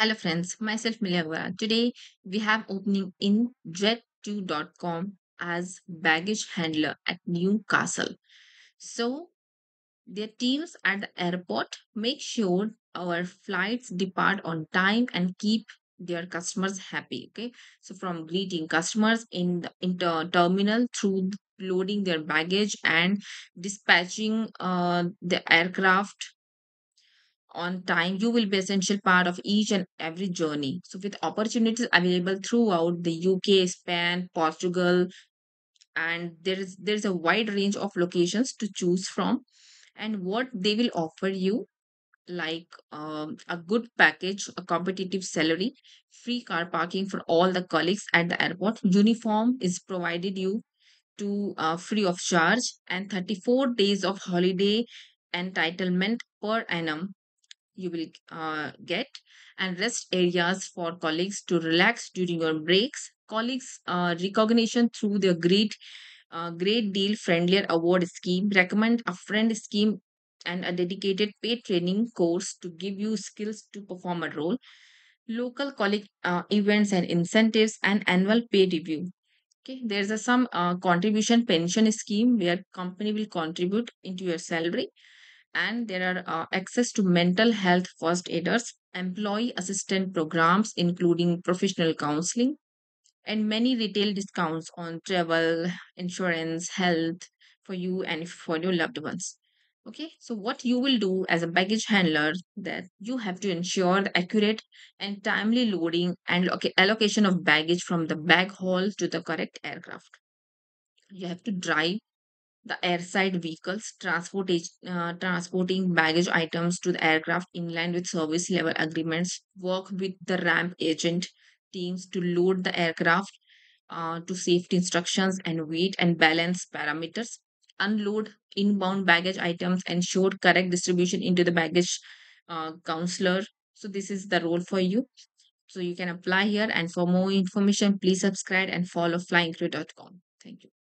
Hello friends, myself Milia Gwara. Today we have opening in Jet2.com as baggage handler at Newcastle. So their teams at the airport make sure our flights depart on time and keep their customers happy. Okay, so from greeting customers in the terminal through loading their baggage and dispatching the aircraft on time, you will be essential part of each and every journey. So with opportunities available throughout the UK, Spain, Portugal, and there is a wide range of locations to choose from. And what they will offer you, like a good package, a competitive salary, free car parking for all the colleagues at the airport, uniform is provided you to free of charge, and 34 days of holiday entitlement per annum you will get, and rest areas for colleagues to relax during your breaks. Colleagues recognition through their great deal friendlier award scheme, recommend a friend scheme, and a dedicated paid training course to give you skills to perform a role. Local colleague events and incentives, and annual pay review. Okay, there's some contribution pension scheme where company will contribute into your salary. And there are access to mental health first aiders, employee assistance programs including professional counseling, and many retail discounts on travel, insurance, health for you and for your loved ones. Okay, so what you will do as a baggage handler, that you have to ensure the accurate and timely loading and allocation of baggage from the bag hall to the correct aircraft. You have to drive the airside vehicles transporting baggage items to the aircraft in line with service level agreements. Work with the ramp agent teams to load the aircraft to safety instructions and weight and balance parameters. Unload inbound baggage items, ensure correct distribution into the baggage counselor. So this is the role for you. So you can apply here, and for more information please subscribe and follow Flying-Crews.com. Thank you.